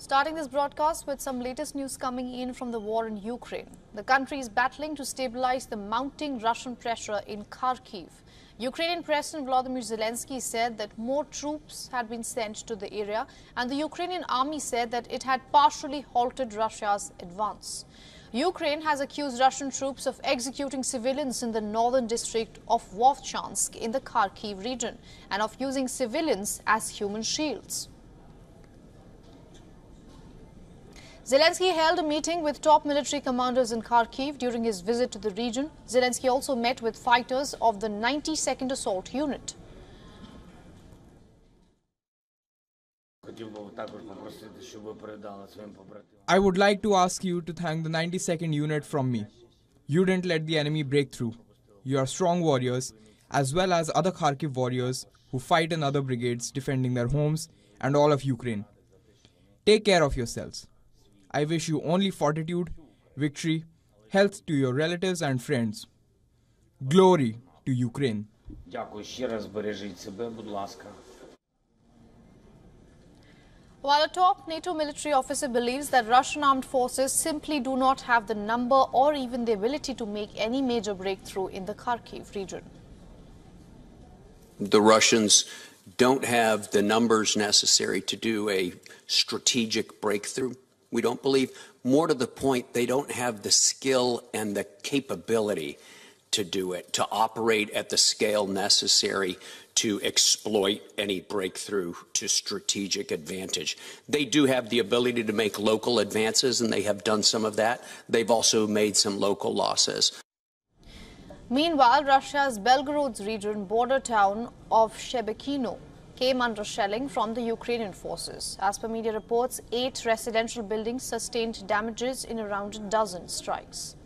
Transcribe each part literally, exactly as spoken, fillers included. Starting this broadcast with some latest news coming in from the war in Ukraine. The country is battling to stabilize the mounting Russian pressure in Kharkiv. Ukrainian President Volodymyr Zelensky said that more troops had been sent to the area, and the Ukrainian army said that it had partially halted Russia's advance. Ukraine has accused Russian troops of executing civilians in the northern district of Vovchansk in the Kharkiv region and of using civilians as human shields. Zelensky held a meeting with top military commanders in Kharkiv during his visit to the region. Zelensky also met with fighters of the ninety-second Assault Unit. I would like to ask you to thank the ninety-second Unit from me. You didn't let the enemy break through. You are strong warriors, as well as other Kharkiv warriors who fight in other brigades defending their homes and all of Ukraine. Take care of yourselves. I wish you only fortitude, victory, health to your relatives and friends. Glory to Ukraine. While a top NATO military officer believes that Russian armed forces simply do not have the number or even the ability to make any major breakthrough in the Kharkiv region. The Russians don't have the numbers necessary to do a strategic breakthrough. We don't believe, more to the point, they don't have the skill and the capability to do it, to operate at the scale necessary to exploit any breakthrough to strategic advantage. They do have the ability to make local advances, and they have done some of that. They've also made some local losses. Meanwhile, Russia's Belgorod's region border town of Shebekino came under shelling from the Ukrainian forces. As per media reports, eight residential buildings sustained damages in around a dozen strikes.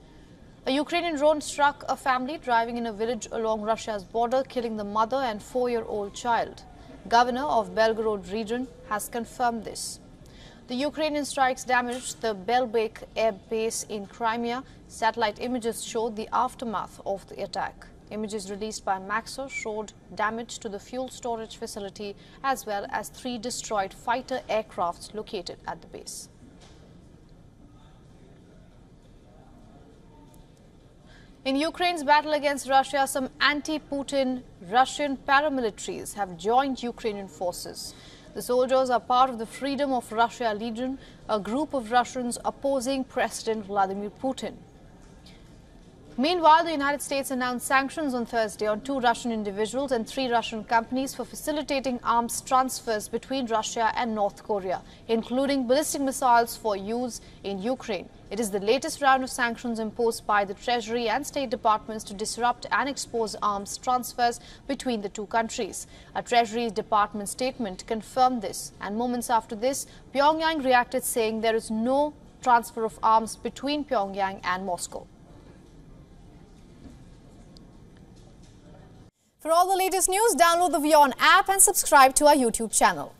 A Ukrainian drone struck a family driving in a village along Russia's border, killing the mother and four-year-old child. Governor of Belgorod region has confirmed this. The Ukrainian strikes damaged the Belbek air base in Crimea. Satellite images showed the aftermath of the attack. Images released by Maxar showed damage to the fuel storage facility as well as three destroyed fighter aircrafts located at the base. In Ukraine's battle against Russia, some anti-Putin Russian paramilitaries have joined Ukrainian forces. The soldiers are part of the Freedom of Russia Legion, a group of Russians opposing President Vladimir Putin. Meanwhile, the United States announced sanctions on Thursday on two Russian individuals and three Russian companies for facilitating arms transfers between Russia and North Korea, including ballistic missiles for use in Ukraine. It is the latest round of sanctions imposed by the Treasury and State Departments to disrupt and expose arms transfers between the two countries. A Treasury Department statement confirmed this, and moments after this, Pyongyang reacted saying there is no transfer of arms between Pyongyang and Moscow. For all the latest news, download the WION app and subscribe to our YouTube channel.